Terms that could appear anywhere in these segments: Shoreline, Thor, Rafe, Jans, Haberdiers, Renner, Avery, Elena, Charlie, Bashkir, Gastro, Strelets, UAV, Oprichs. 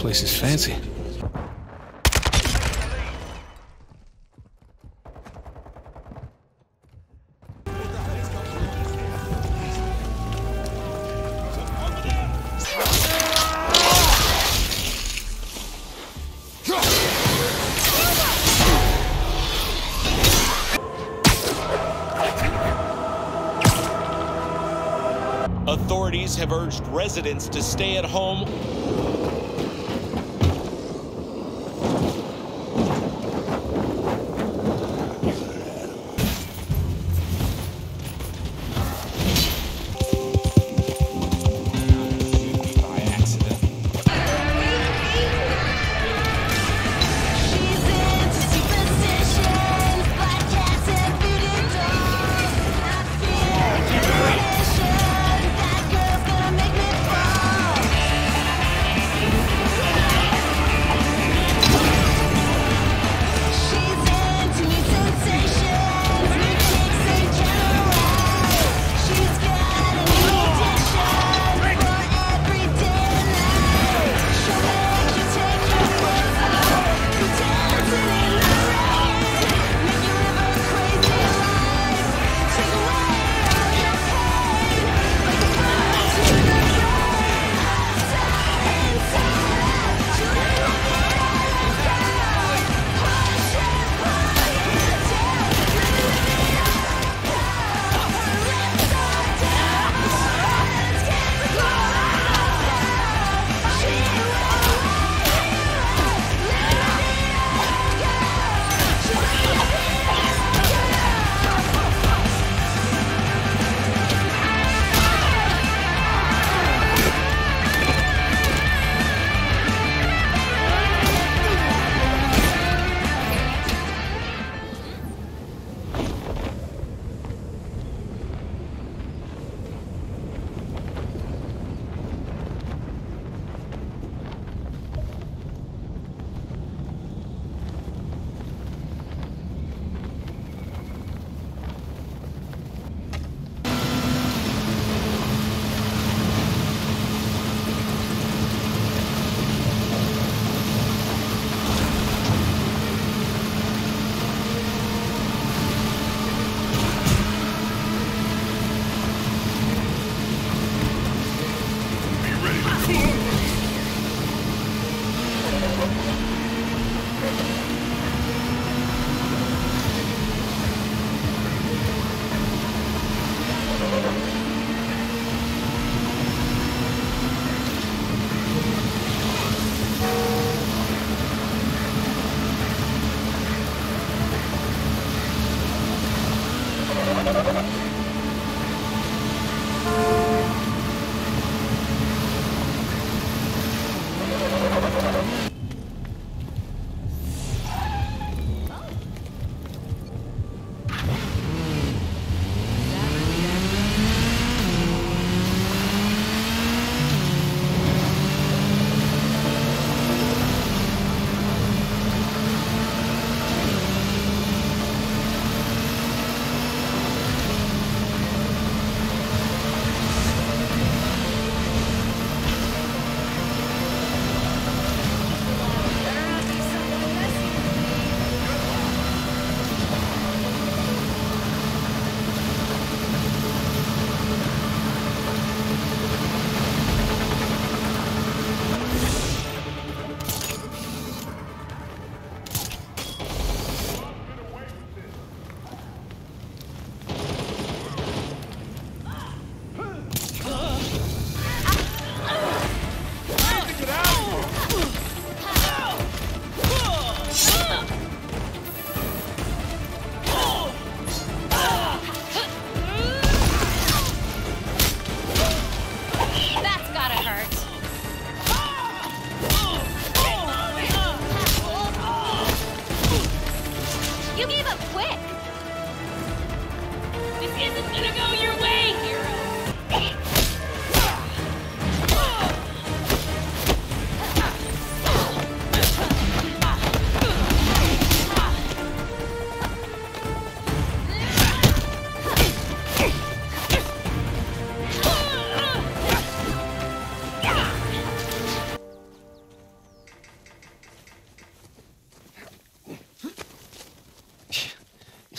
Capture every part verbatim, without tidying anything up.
place is fancy. Authorities have urged residents to stay at home.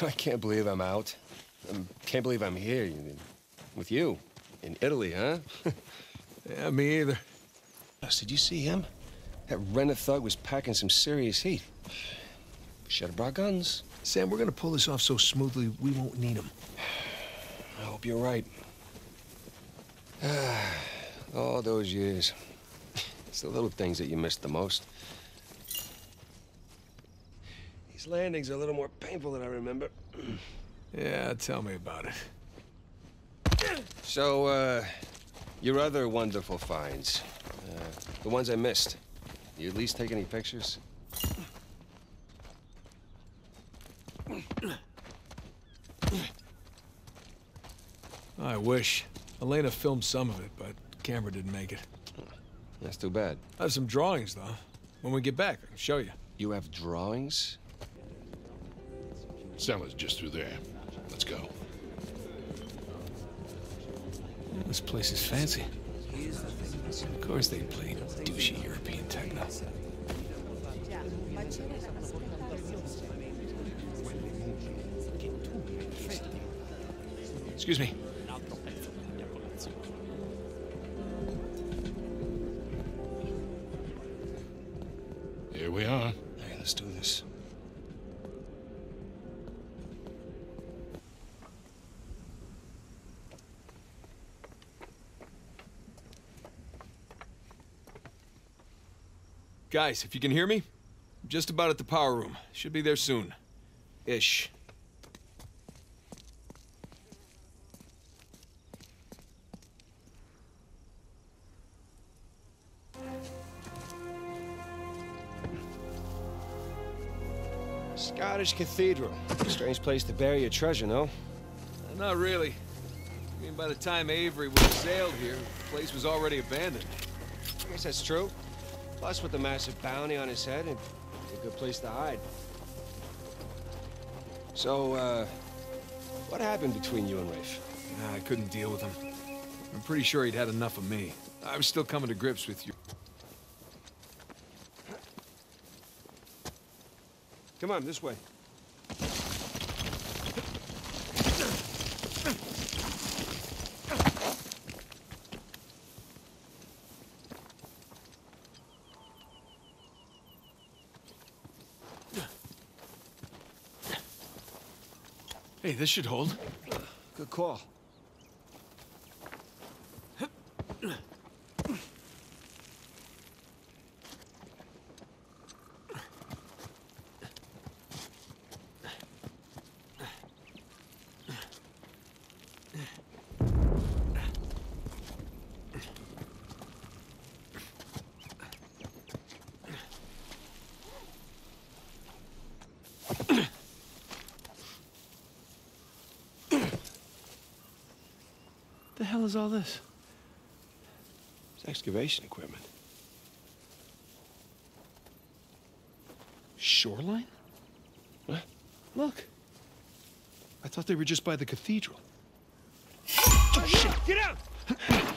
I can't believe I'm out. I can't believe I'm here with you in Italy, huh? Yeah, me either. Did you see him? That Renner thug was packing some serious heat. Should have brought guns. Sam, we're gonna pull this off so smoothly we won't need them. I hope you're right. All those years. It's the little things that you miss the most. These landings are a little more painful than I remember. Yeah, tell me about it. So, uh, your other wonderful finds. Uh, the ones I missed. You at least take any pictures? I wish. Elena filmed some of it, but the camera didn't make it. That's too bad. I have some drawings, though. When we get back, I'll show you. You have drawings? Sally's just through there. Let's go. This place is fancy. Of course they played douchey European techno. Excuse me. Here we are. All right, let's do this. Guys, if you can hear me, I'm just about at the power room. Should be there soon. Ish. Scottish cathedral. Strange place to bury your treasure, no? Uh, not really. I mean, by the time Avery was sailed here, the place was already abandoned. I guess that's true. Plus, with the massive bounty on his head, it's a good place to hide. So, uh, what happened between you and Rafe? Nah, I couldn't deal with him. I'm pretty sure he'd had enough of me. I was still coming to grips with you. Come on, this way. Hey, this should hold. Good call. What the hell is all this? It's excavation equipment. Shoreline? Huh? Look. I thought they were just by the cathedral. Oh, oh shit! Get out! Get out!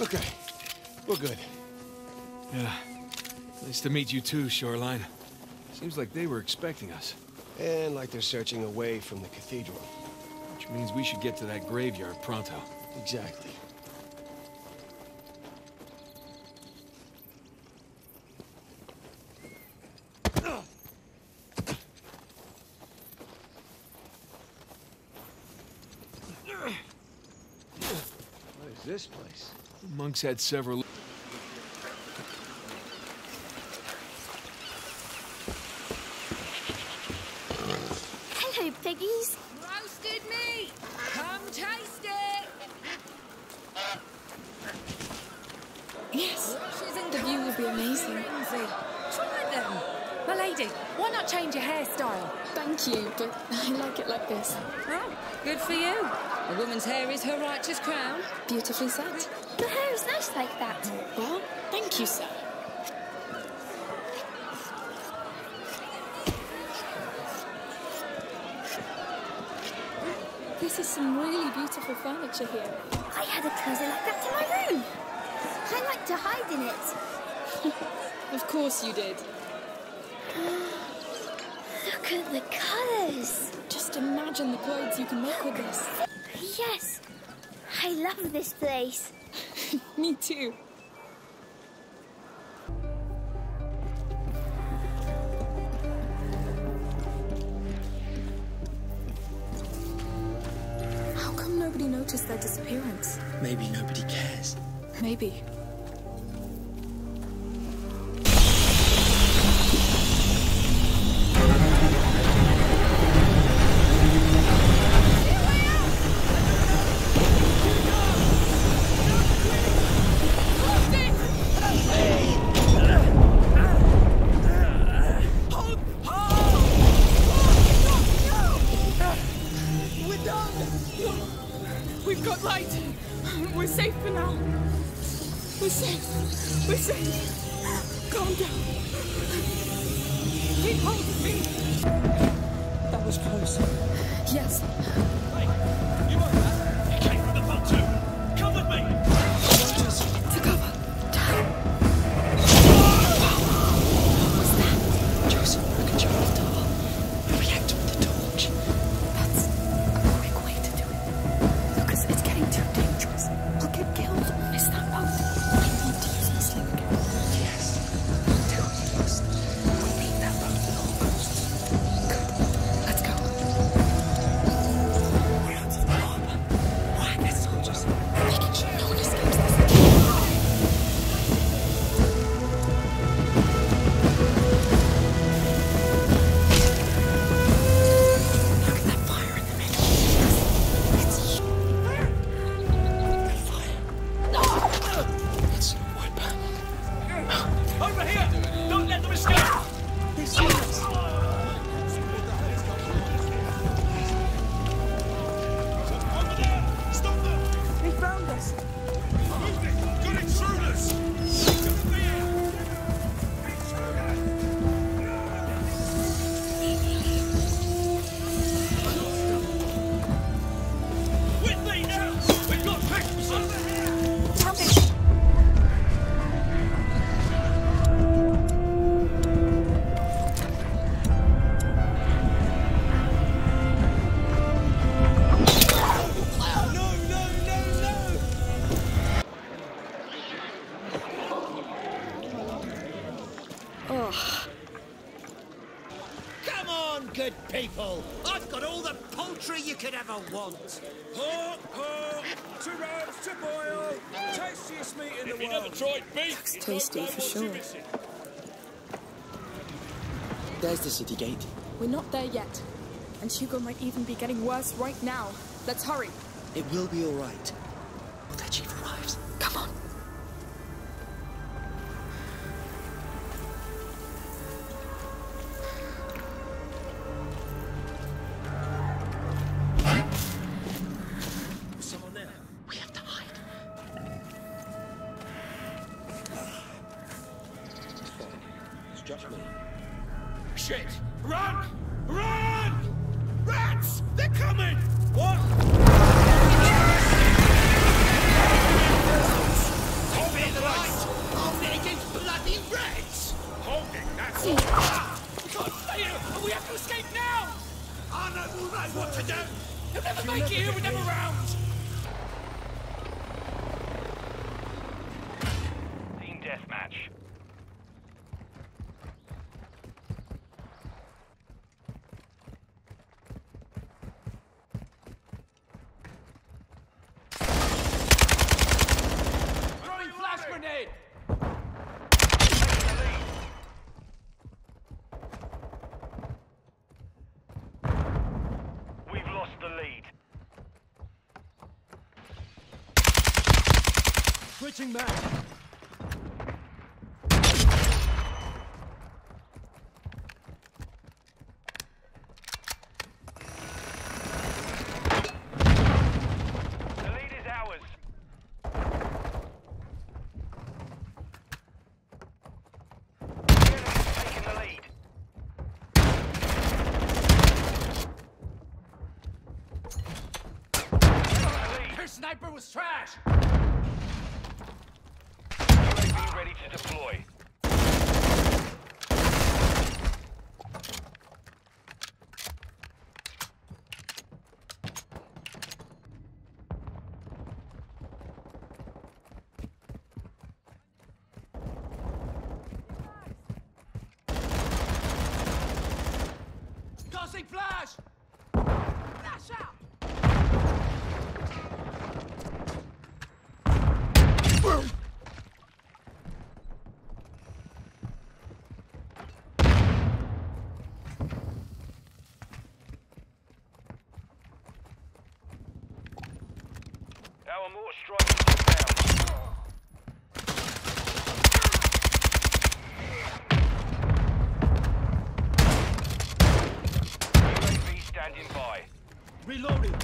Okay, we're good. Yeah, nice to meet you too, Shoreline. Seems like they were expecting us. And like they're searching away from the cathedral. Which means we should get to that graveyard pronto. Exactly. What is this place? The monks had several... Hello, piggies. Roasted meat! Come taste it! Yes, the view would be amazing. Try them! My lady, why not change your hairstyle? Thank you, but I like it like this. Oh, good for you. A woman's hair is her righteous crown. Beautifully set. The hair is nice like that. Well, thank you, sir. This is some really beautiful furniture here. I had a closet like that in my room. I like to hide in it. Of course you did. Look at the colours. Just imagine the clothes you can make with this. Yes, I love this place. Me too. Nobody noticed their disappearance. Maybe nobody cares. Maybe. People, I've got all the poultry you could ever want. Pork, pork, two rounds to boil. Tastiest meat in the world. If you never tried beef, it's tasty for sure. There's the city gate. We're not there yet, and Hugo might even be getting worse right now. Let's hurry. It will be all right. Well, that chief arrives. Come on. Switching back. The lead is ours. The enemy has taken the lead. sniper was trash! U A V ready to deploy. Flash! Flash out! Our mortar strike is down. Standing by. Reloading.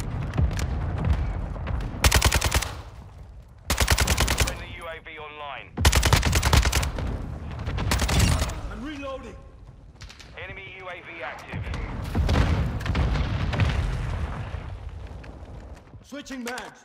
Send the U A V online. I'm reloading. Enemy U A V active. Switching mags.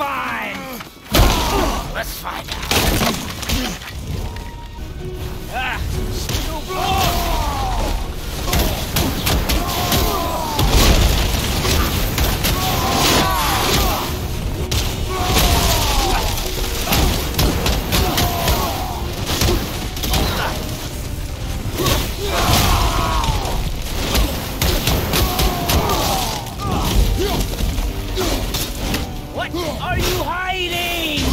fine! Let's find out. Ah, still blows! Are you hiding?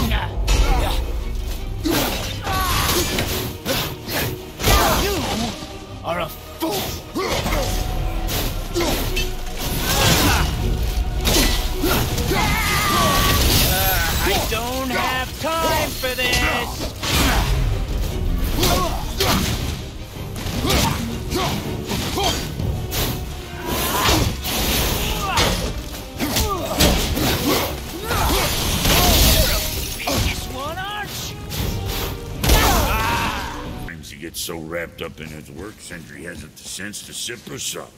You are a fool. Uh, I don't have time for this. Gets so wrapped up in his work, Sentry hasn't the sense to sip us up.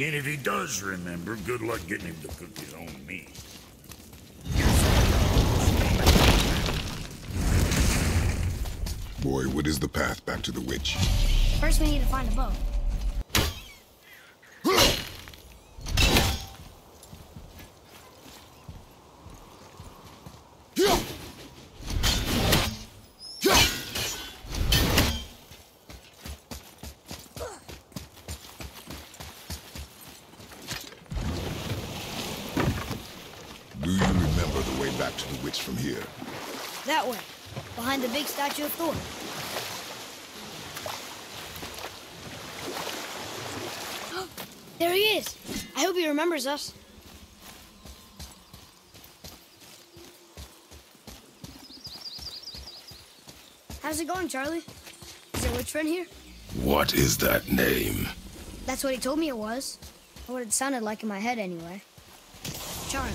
And if he does remember, good luck getting him to cook his own meat. Boy, what is the path back to the witch? First, we need to find a boat. From here. That way, behind the big statue of Thor. There he is! I hope he remembers us. How's it going, Charlie? Is there a witch friend here? What is that name? That's what he told me it was. Or what it sounded like in my head, anyway. Charlie.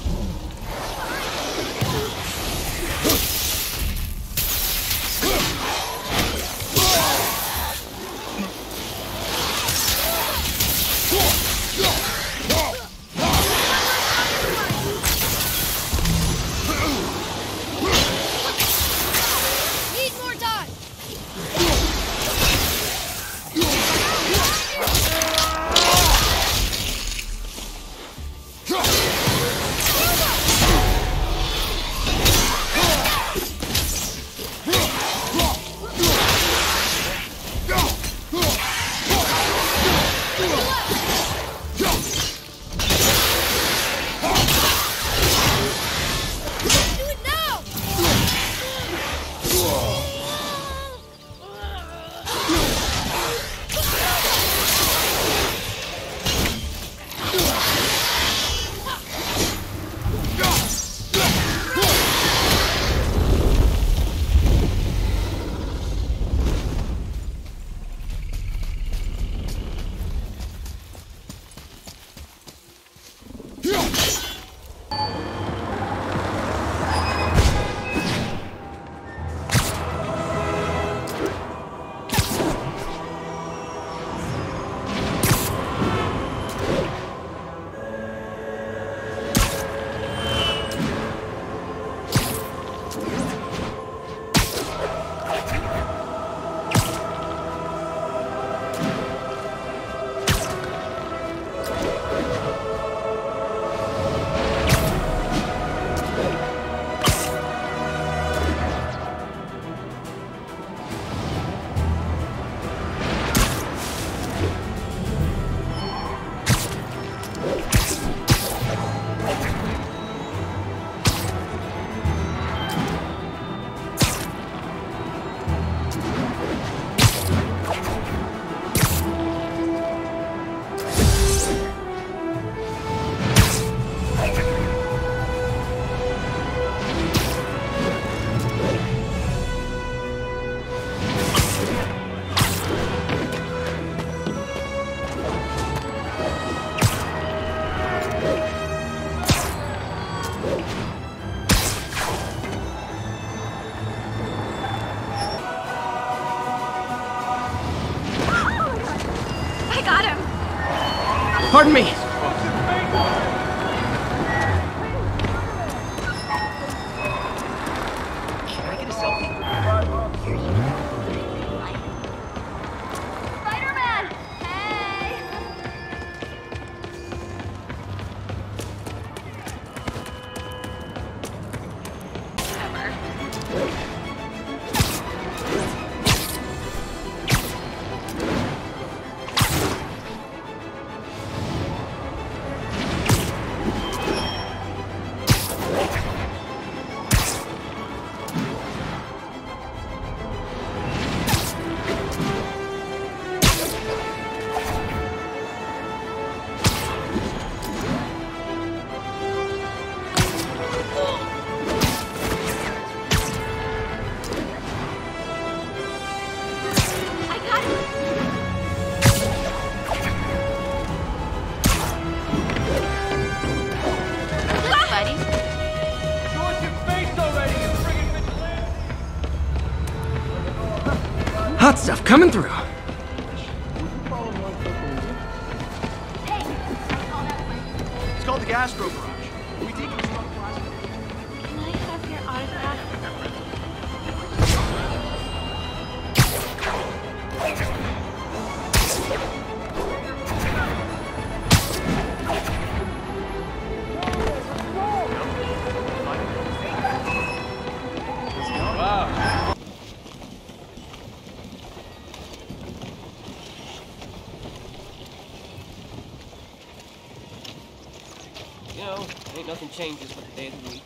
Pardon me. hot stuff coming through. It's called the Gastro Garage. We think it's called the Gastro. Can I have your autograph? Wow. Ain't nothing changes for the day of the week.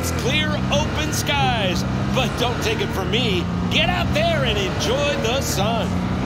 It's clear, open skies. But don't take it from me. Get out there and enjoy the sun.